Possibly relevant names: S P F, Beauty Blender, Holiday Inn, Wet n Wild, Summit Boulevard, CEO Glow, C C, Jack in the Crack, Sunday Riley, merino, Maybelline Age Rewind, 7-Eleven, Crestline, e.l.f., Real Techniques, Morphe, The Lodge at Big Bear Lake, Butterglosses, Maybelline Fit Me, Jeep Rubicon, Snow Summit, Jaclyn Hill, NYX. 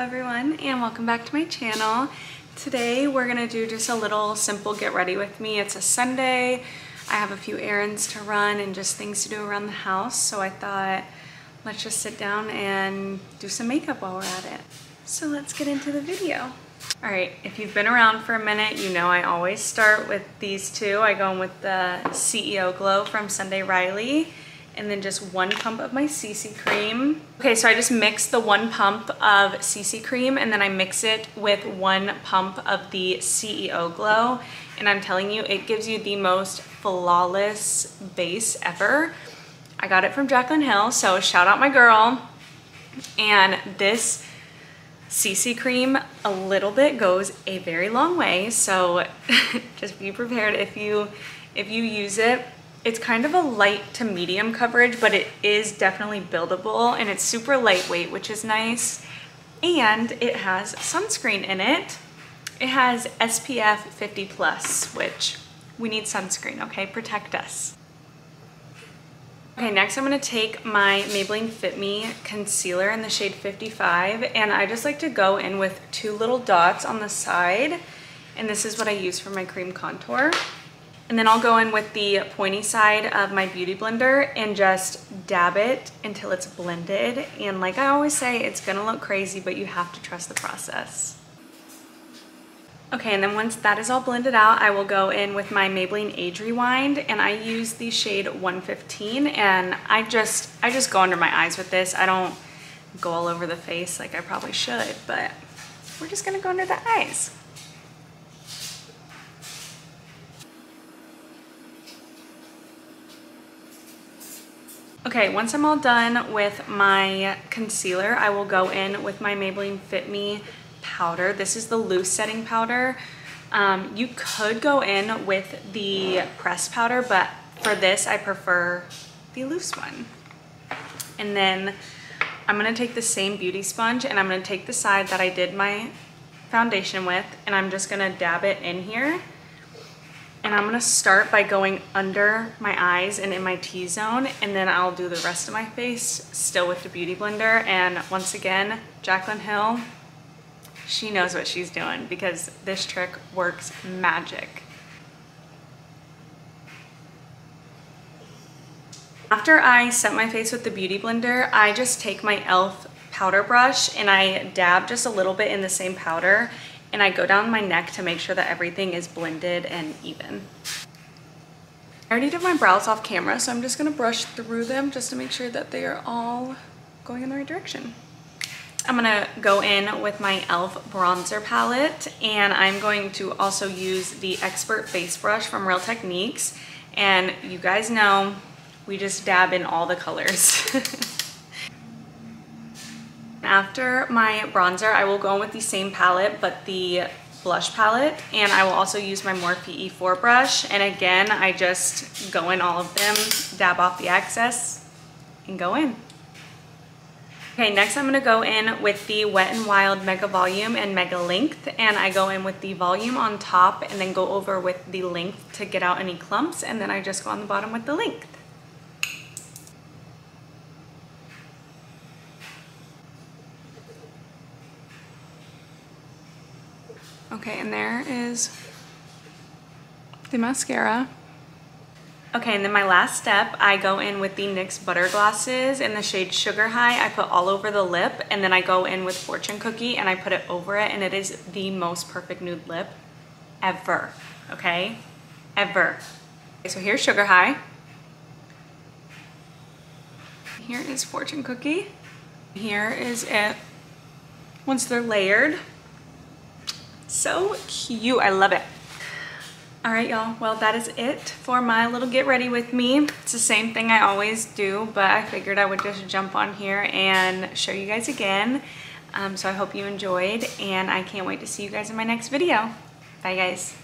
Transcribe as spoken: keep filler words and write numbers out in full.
everyone, and welcome back to my channel. Today we're gonna do just a little simple get ready with me. It's a Sunday. I have a few errands to run and just things to do around the house, so I thought let's just sit down and do some makeup while we're at it. So let's get into the video. All right, if you've been around for a minute, you know I always start with these two. I go in with the C E O Glow from Sunday Riley, and then just one pump of my C C cream. Okay, so I just mix the one pump of C C cream, and then I mix it with one pump of the C E O Glow. And I'm telling you, it gives you the most flawless base ever. I got it from Jaclyn Hill, so shout out my girl. And this C C cream, a little bit goes a very long way, so just be prepared if you if you use it. It's kind of a light to medium coverage, but it is definitely buildable, and it's super lightweight, which is nice. And it has sunscreen in it. It has S P F fifty plus, which we need sunscreen, okay? Protect us. Okay, next I'm gonna take my Maybelline Fit Me concealer in the shade fifty-five, and I just like to go in with two little dots on the side, and this is what I use for my cream contour. And then I'll go in with the pointy side of my Beauty Blender and just dab it until it's blended. And like I always say, it's gonna look crazy, but you have to trust the process. Okay, and then once that is all blended out, I will go in with my Maybelline Age Rewind, and I use the shade one fifteen, and I just I just go under my eyes with this. I don't go all over the face like I probably should, but we're just gonna go under the eyes. Okay, once I'm all done with my concealer, I will go in with my Maybelline Fit Me powder. This is the loose setting powder. Um, you could go in with the pressed powder, but for this I prefer the loose one. And then I'm gonna take the same beauty sponge, and I'm gonna take the side that I did my foundation with, and I'm just gonna dab it in here. And I'm gonna start by going under my eyes and in my T-zone, and then I'll do the rest of my face still with the Beauty Blender. And once again, Jaclyn Hill, she knows what she's doing, because this trick works magic. After I set my face with the Beauty Blender, I just take my e l f powder brush and I dab just a little bit in the same powder, and I go down my neck to make sure that everything is blended and even. I already did my brows off camera, so I'm just gonna brush through them just to make sure that they are all going in the right direction. I'm gonna go in with my e l f bronzer palette, and I'm going to also use the Expert Face Brush from Real Techniques. And you guys know, we just dab in all the colors. After my bronzer, I will go in with the same palette, but the blush palette, and I will also use my Morphe E four brush. And again, I just go in all of them, dab off the excess, and go in. Okay, next I'm gonna go in with the Wet n Wild Mega Volume and Mega Length, and I go in with the volume on top and then go over with the length to get out any clumps, and then I just go on the bottom with the length. Okay, and there is the mascara. Okay, and then my last step, I go in with the nix Butterglosses in the shade Sugar High. I put all over the lip, and then I go in with Fortune Cookie and I put it over it, and it is the most perfect nude lip ever, okay? Ever. Okay, so here's Sugar High. Here is Fortune Cookie. Here is it once they're layered. So cute, I love it. All right, y'all, well, that is it for my little get ready with me. It's the same thing I always do, but I figured I would just jump on here and show you guys again. Um, so I hope you enjoyed, and I can't wait to see you guys in my next video. Bye, guys.